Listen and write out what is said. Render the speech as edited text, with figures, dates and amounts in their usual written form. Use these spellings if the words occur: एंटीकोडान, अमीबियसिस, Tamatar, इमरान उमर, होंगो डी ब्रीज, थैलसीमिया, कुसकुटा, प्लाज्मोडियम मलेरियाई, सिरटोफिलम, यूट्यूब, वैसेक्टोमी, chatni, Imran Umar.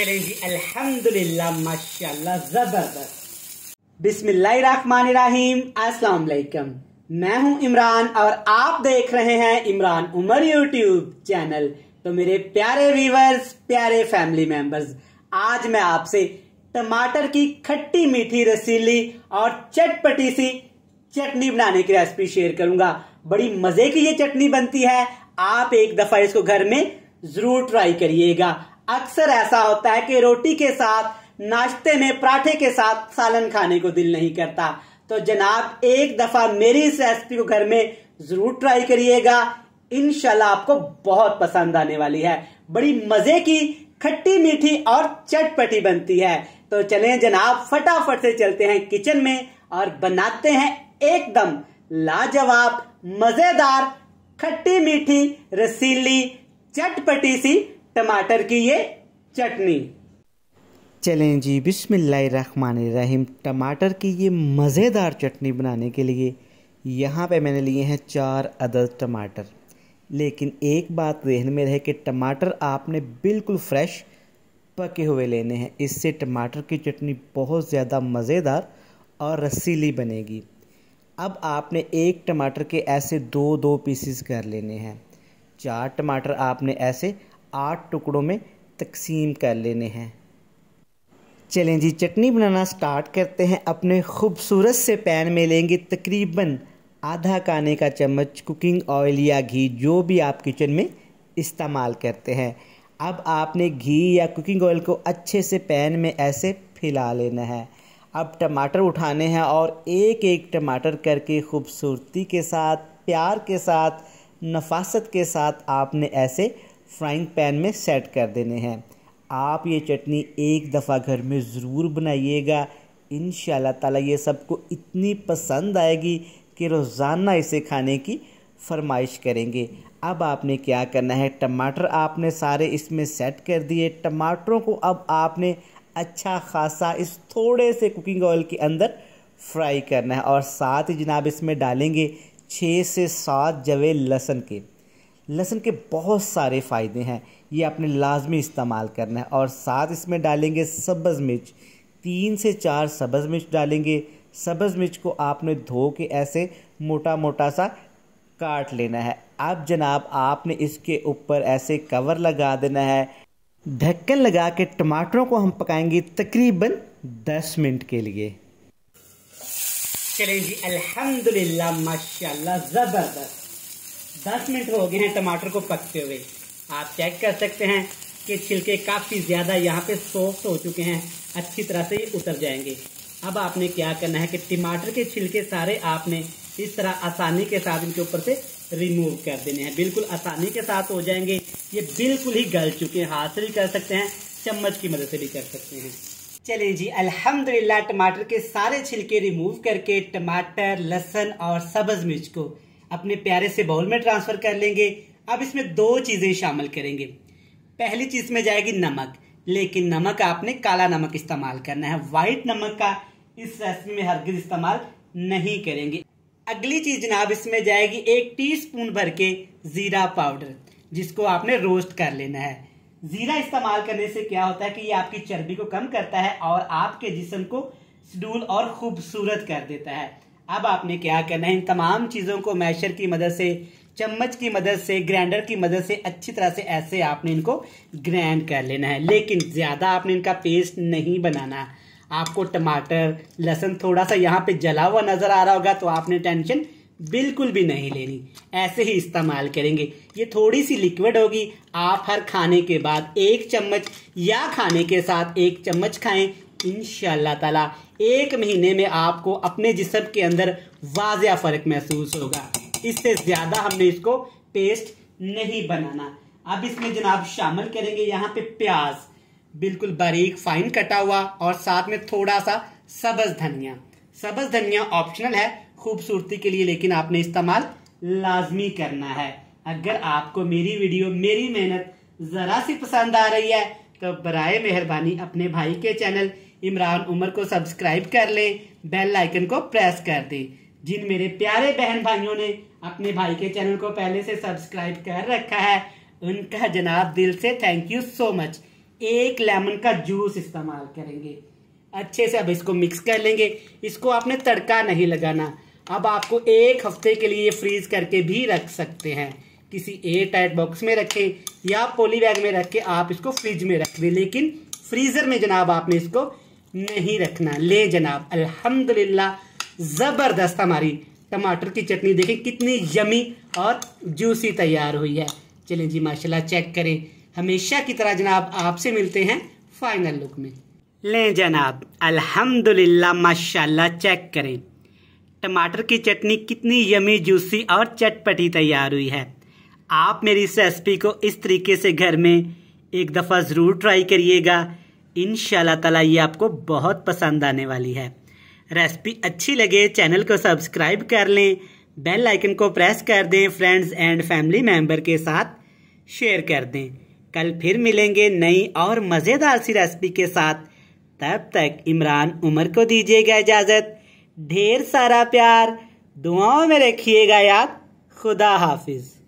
चले जी अल्हम्दुलिल्लाह माशाल्लाह जबरदस्त। बिस्मिल्लाहिर्रहमानिर्रहीम, अस्सलाम वालेकुम। मैं हूं इमरान और आप देख रहे हैं इमरान उमर यूट्यूब चैनल। तो मेरे प्यारे व्यूवर्स, प्यारे फैमिली मेंबर्स, आज मैं आपसे टमाटर की खट्टी मीठी रसीली और चटपटी सी चटनी बनाने की रेसिपी शेयर करूंगा। बड़ी मजे की ये चटनी बनती है, आप एक दफा इसको घर में जरूर ट्राई करिएगा। अक्सर ऐसा होता है कि रोटी के साथ, नाश्ते में, पराठे के साथ सालन खाने को दिल नहीं करता। तो जनाब, एक दफा मेरी इस रेसिपी को घर में जरूर ट्राई करिएगा, इंशाल्लाह आपको बहुत पसंद आने वाली है। बड़ी मजे की, खट्टी मीठी और चटपटी बनती है। तो चलें जनाब, फटाफट से चलते हैं किचन में और बनाते हैं एकदम लाजवाब, मजेदार, खट्टी मीठी, रसीली, चटपटी सी टमाटर की ये चटनी। चलें जी, बिस्मिल्लाहिर्रहमानिर्रहीम। टमाटर की ये मज़ेदार चटनी बनाने के लिए यहाँ पे मैंने लिए हैं 4 अदद टमाटर। लेकिन एक बात ध्यान में रहे कि टमाटर आपने बिल्कुल फ्रेश पके हुए लेने हैं, इससे टमाटर की चटनी बहुत ज़्यादा मज़ेदार और रसीली बनेगी। अब आपने एक टमाटर के ऐसे 2-2 पीसेस कर लेने हैं। 4 टमाटर आपने ऐसे 8 टुकड़ों में तकसीम कर लेने हैं। चलें जी, चटनी बनाना स्टार्ट करते हैं। अपने खूबसूरत से पैन में लेंगे तकरीबन ½ खाने का चम्मच कुकिंग ऑयल या घी, जो भी आप किचन में इस्तेमाल करते हैं। अब आपने घी या कुकिंग ऑयल को अच्छे से पैन में ऐसे फैला लेना है। अब टमाटर उठाने हैं और एक टमाटर करके खूबसूरती के साथ, प्यार के साथ, नफासत के साथ आपने ऐसे फ्राइंग पैन में सेट कर देने हैं। आप ये चटनी एक दफ़ा घर में ज़रूर बनाइएगा, इंशाल्लाह ताला ये सबको इतनी पसंद आएगी कि रोज़ाना इसे खाने की फरमाइश करेंगे। अब आपने क्या करना है, टमाटर आपने सारे इसमें सेट कर दिए। टमाटरों को अब आपने अच्छा खासा इस थोड़े से कुकिंग ऑयल के अंदर फ्राई करना है। और साथ ही जनाब इसमें डालेंगे 6 से 7 जवे लहसुन के। लहसुन के बहुत सारे फ़ायदे हैं, ये आपने लाजमी इस्तेमाल करना है। और साथ इसमें डालेंगे सब्ज़ मिर्च, 3 से 4 सब्ज़ मिर्च डालेंगे। सब्ज़ मिर्च को आपने धो के ऐसे मोटा मोटा सा काट लेना है। अब जनाब आपने इसके ऊपर ऐसे कवर लगा देना है। ढक्कन लगा के टमाटरों को हम पकाएंगे तकरीबन 10 मिनट के लिए। चलें जी, अल्हम्दुलिल्लाह माशाल्लाह ज़बरदस्त। 10 मिनट हो गए हैं टमाटर को पकते हुए। आप चेक कर सकते हैं कि छिलके काफ़ी ज़्यादा यहाँ पे सॉफ्ट हो चुके हैं, अच्छी तरह से ये उतर जाएंगे। अब आपने क्या करना है कि टमाटर के छिलके सारे आपने इस तरह आसानी के साथ इनके ऊपर से रिमूव कर देने हैं। बिल्कुल आसानी के साथ हो जाएंगे, ये बिल्कुल ही गल चुके हैं। हाथ से भी कर सकते हैं, चम्मच की मदद से भी कर सकते हैं। चलें जी, अल्हम्दुलिल्लाह टमाटर के सारे छिलके रिमूव करके टमाटर, लहसुन और सब्ज़ मिर्च को अपने प्यारे से बाउल में ट्रांसफ़र कर लेंगे। अब इसमें 2 चीज़ें शामिल करेंगे। पहली चीज़ में जाएगी नमक, लेकिन नमक आपने काला नमक इस्तेमाल करना है, वाइट नमक का इस रेसिपी में हरगिज़ इस्तेमाल नहीं करेंगे। अगली चीज़ जनाब इसमें जाएगी 1 टीस्पून भर के ज़ीरा पाउडर, जिसको आपने रोस्ट कर लेना है। ज़ीरा इस्तेमाल करने से क्या होता है कि ये आपकी चर्बी को कम करता है और आपके जिस्म को सडूल और खूबसूरत कर देता है। अब आपने क्या करना है, इन तमाम चीज़ों को मैशर की मदद से, चम्मच की मदद से, ग्राइंडर की मदद से अच्छी तरह से ऐसे आपने इनको ग्राइंड कर लेना है। लेकिन ज़्यादा आपने इनका पेस्ट नहीं बनाना। आपको टमाटर, लहसुन थोड़ा सा यहाँ पे जला हुआ नज़र आ रहा होगा, तो आपने टेंशन बिल्कुल भी नहीं लेनी, ऐसे ही इस्तेमाल करेंगे। ये थोड़ी सी लिक्विड होगी, आप हर खाने के बाद 1 चम्मच या खाने के साथ 1 चम्मच खाएं। इंशाल्लाह ताला 1 महीने में आपको अपने जिस्म के अंदर वाज़िया फ़र्क महसूस होगा। इससे ज़्यादा हमने इसको पेस्ट नहीं बनाना। अब इसमें जनाब शामिल करेंगे यहाँ पे प्याज, बिल्कुल बारीक फाइन कटा हुआ, और साथ में थोड़ा सा सब्ज़ धनिया। सब्ज़ धनिया ऑप्शनल है खूबसूरती के लिए, लेकिन आपने इस्तेमाल लाजमी करना है। अगर आपको मेरी वीडियो, मेरी मेहनत ज़रा सी पसंद आ रही है तो बराए मेहरबानी अपने भाई के चैनल इमरान उमर को सब्सक्राइब कर लें, बेल आइकन को प्रेस कर दें। जिन मेरे प्यारे बहन भाइयों ने अपने भाई के चैनल को पहले से सब्सक्राइब कर रखा है, उनका जनाब दिल से थैंक यू सो मच। एक लेमन का जूस इस्तेमाल करेंगे। अच्छे से अब इसको मिक्स कर लेंगे। इसको आपने तड़का नहीं लगाना। अब आपको एक हफ्ते के लिए फ्रीज करके भी रख सकते हैं। किसी एयर टाइट बॉक्स में रखें या पॉली बैग में रख के आप इसको फ्रिज में रख दें, लेकिन फ्रीज़र में जनाब आपने इसको नहीं रखना। ले जनाब अल्हम्दुलिल्लाह ज़बरदस्त हमारी टमाटर की चटनी देखें कितनी यमी और जूसी तैयार हुई है। चलें जी माशाल्लाह चेक करें। हमेशा की तरह जनाब आपसे मिलते हैं फाइनल लुक में। लें जनाब अल्हम्दुलिल्लाह माशाल्लाह चेक करें टमाटर की चटनी कितनी यमी जूसी और चटपटी तैयार हुई है। आप मेरी इस रेसिपी को इस तरीके से घर में एक दफ़ा ज़रूर ट्राई करिएगा। इंशाल्लाह ताला ये आपको बहुत पसंद आने वाली है। रेसिपी अच्छी लगे चैनल को सब्सक्राइब कर लें, बेल आइकन को प्रेस कर दें, फ्रेंड्स एंड फैमिली मेंबर के साथ शेयर कर दें। कल फिर मिलेंगे नई और मज़ेदार सी रेसिपी के साथ। तब तक इमरान उमर को दीजिएगा इजाज़त। ढेर सारा प्यार, दुआओं में रखिएगा याद। खुदा हाफिज़।